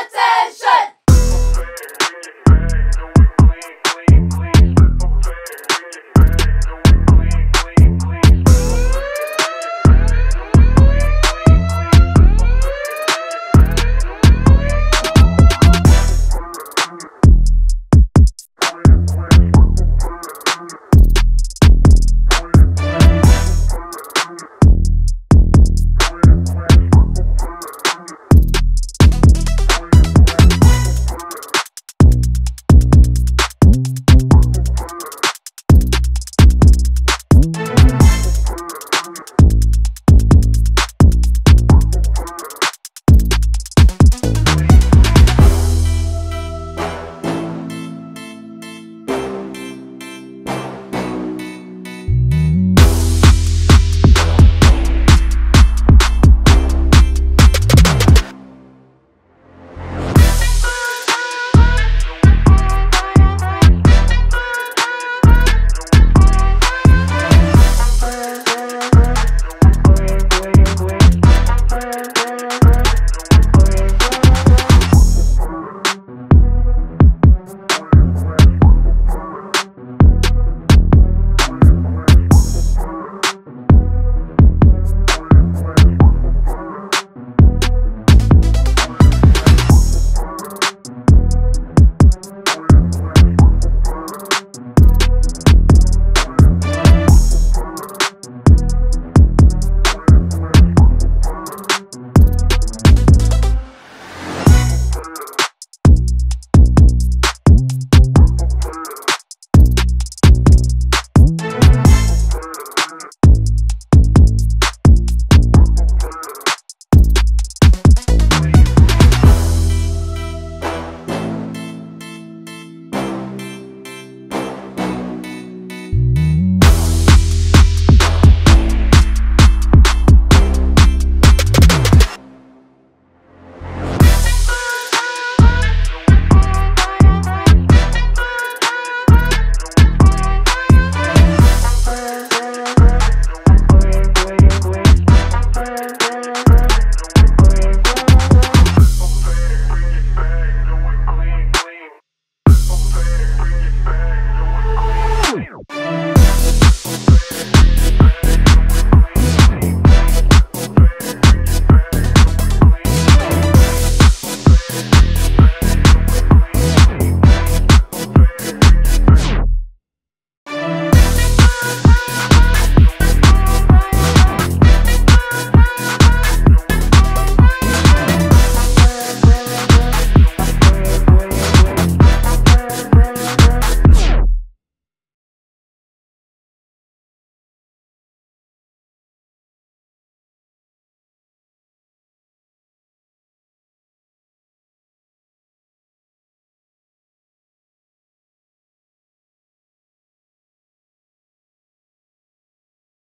Attention!